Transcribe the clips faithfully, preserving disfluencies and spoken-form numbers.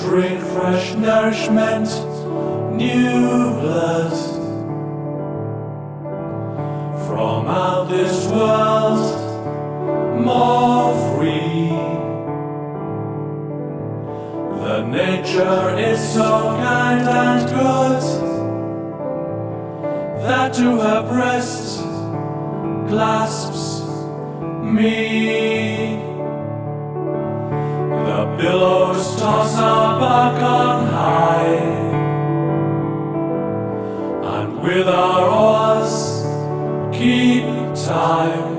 drink fresh nourishment, new blood from out this world, more free. The nature is so kind and good that to her breast clasps me. The billows toss up back on high, and with our oars keep time,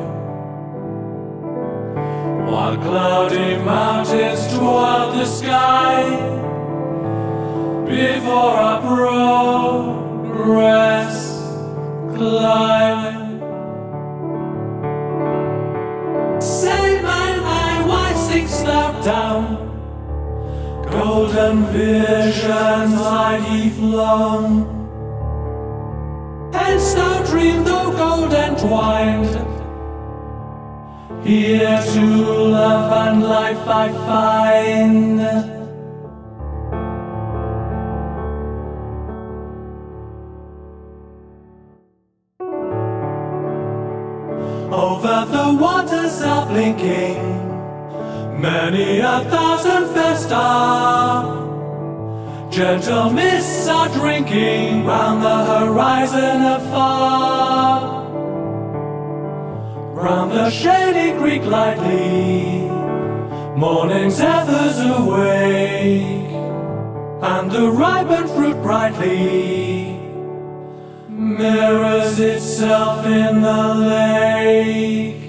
while cloudy mountains toward the sky before our progress climb. Slap down, golden visions mighty flown. Hence thou dream, though gold entwined, here to love and life I find. Over the waters are blinking many a thousand festas, gentle mists are drinking round the horizon afar. Round the shady creek lightly, morning's ethers awake, and the ripened fruit brightly mirrors itself in the lake.